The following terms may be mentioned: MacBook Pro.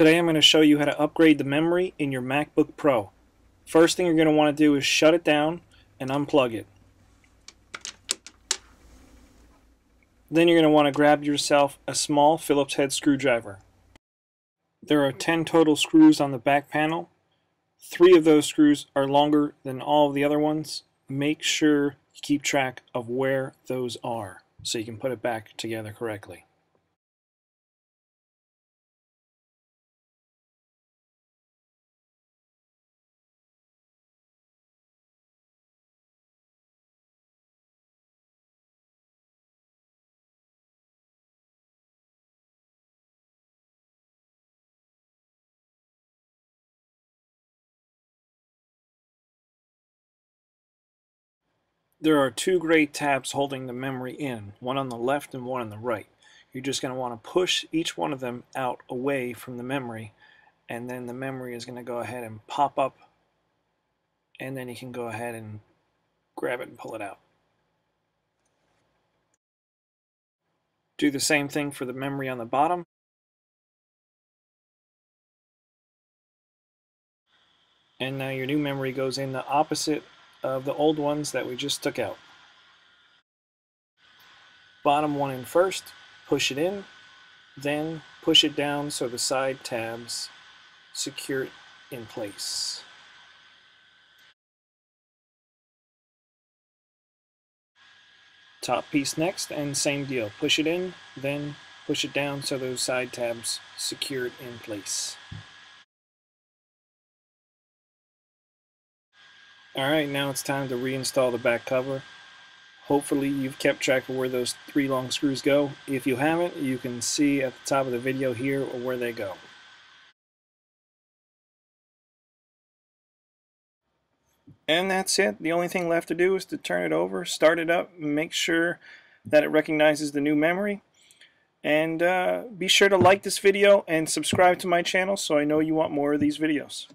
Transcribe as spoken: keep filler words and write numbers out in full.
Today I'm going to show you how to upgrade the memory in your MacBook Pro. First thing you're going to want to do is shut it down and unplug it. Then you're going to want to grab yourself a small Phillips head screwdriver. There are ten total screws on the back panel. Three of those screws are longer than all of the other ones. Make sure you keep track of where those are so you can put it back together correctly. There are two great tabs holding the memory in, one on the left and one on the right. You're just going to want to push each one of them out away from the memory, and then the memory is going to go ahead and pop up, and then you can go ahead and grab it and pull it out. Do the same thing for the memory on the bottom. And now your new memory goes in the opposite of the old ones that we just took out. Bottom one in first, push it in, then push it down so the side tabs secure it in place. Top piece next, and same deal. Push it in, then push it down so those side tabs secure it in place. Alright, now it's time to reinstall the back cover. Hopefully you've kept track of where those three long screws go. If you haven't, you can see at the top of the video here where they go. And that's it. The only thing left to do is to turn it over, start it up, make sure that it recognizes the new memory. And uh, be sure to like this video and subscribe to my channel so I know you want more of these videos.